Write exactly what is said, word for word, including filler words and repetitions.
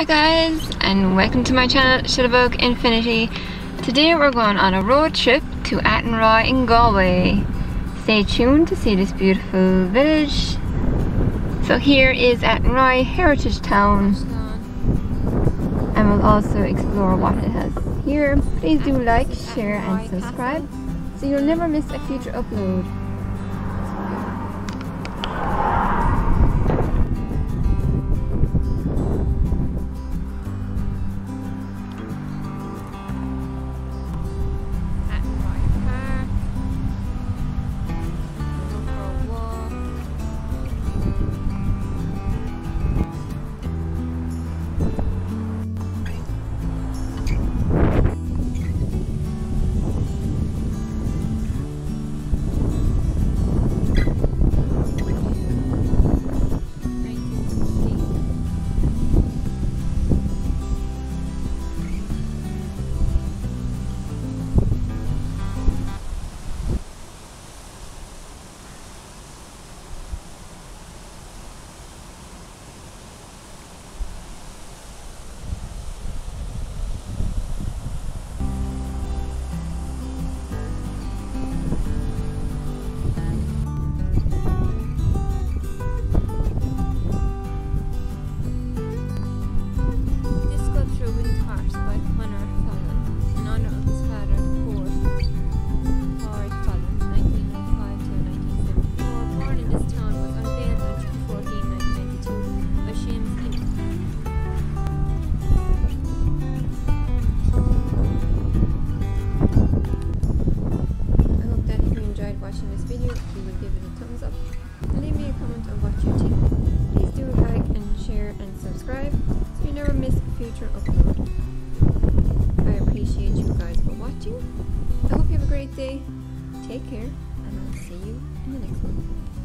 Hi guys, and welcome to my channel ShutterBug Infinity. Today we're going on a road trip to Attenroy in Galway. Stay tuned to see this beautiful village. So here is Attenroy Heritage Town, and we'll also explore what it has here. Please do like, share and subscribe so you'll never miss a future upload. Upload. I appreciate you guys for watching. I hope you have a great day. Take care, and I'll see you in the next one.